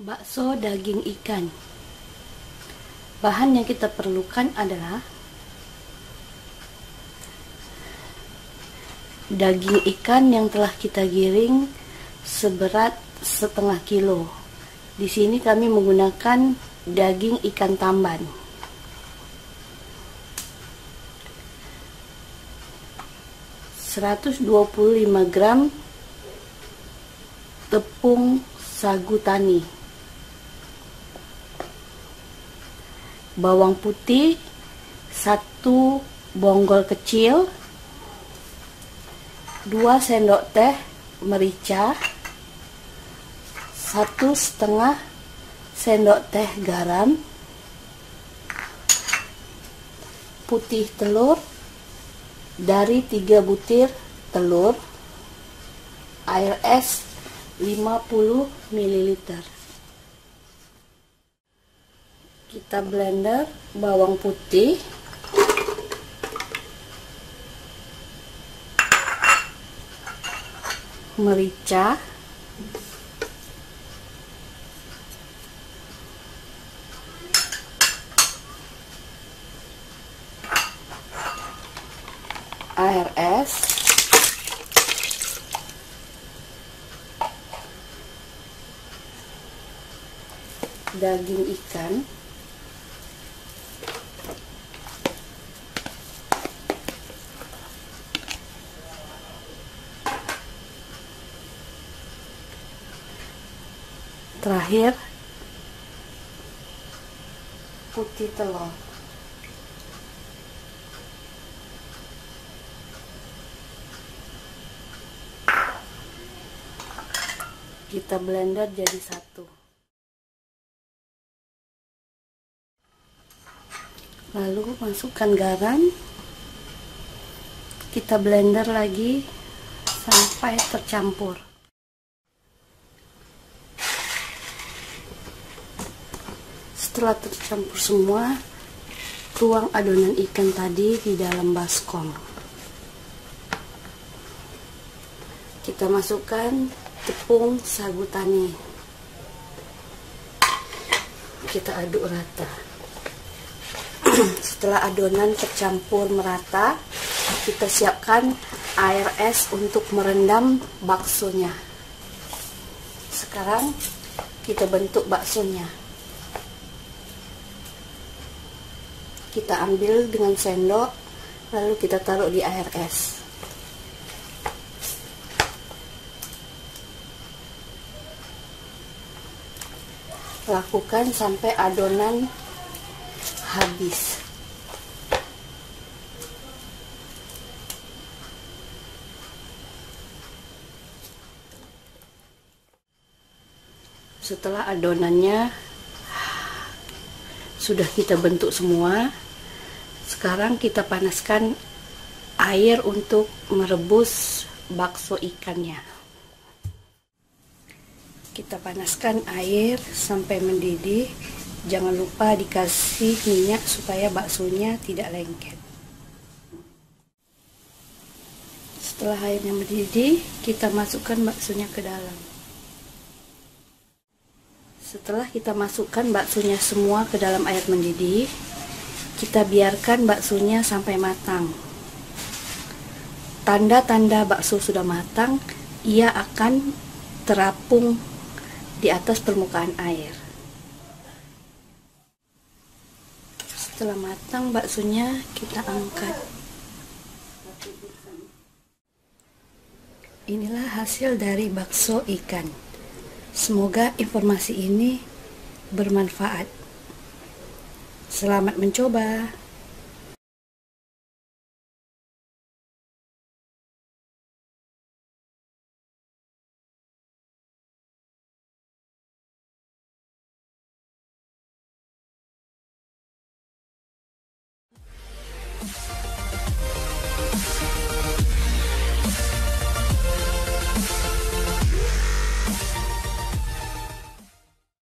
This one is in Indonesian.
Bakso daging ikan. Bahan yang kita perlukan adalah daging ikan yang telah kita giling seberat setengah kilo. Di sini kami menggunakan daging ikan tamban. Rp 125 gram tepung sagu tani, bawang putih 1 bonggol kecil, 2 sendok teh merica, 1,5 sendok teh garam, putih telur dari 3 butir telur, air es 50 ml. Kita blender bawang putih, merica, air es, daging ikan, terakhir putih telur. Kita blender jadi satu. Lalu masukkan garam. Kita blender lagi sampai tercampur. Setelah tercampur semua, tuang adonan ikan tadi di dalam baskom. Kita masukkan tepung sagu tani. Kita aduk rata. Setelah adonan tercampur merata, kita siapkan air es untuk merendam baksonya. Sekarang kita bentuk baksonya. Kita ambil dengan sendok, lalu kita taruh di air es. Lakukan sampai adonan habis. Setelah adonannya sudah kita bentuk semua, sekarang kita panaskan air untuk merebus bakso ikannya. Kita panaskan air sampai mendidih. Jangan lupa dikasih minyak supaya baksonya tidak lengket. Setelah airnya mendidih, kita masukkan baksonya ke dalam. Setelah kita masukkan baksonya semua ke dalam air mendidih, kita biarkan baksonya sampai matang. Tanda-tanda bakso sudah matang, ia akan terapung di atas permukaan air. Setelah matang baksonya, kita angkat. Inilah hasil dari bakso ikan. Semoga informasi ini bermanfaat. Selamat mencoba.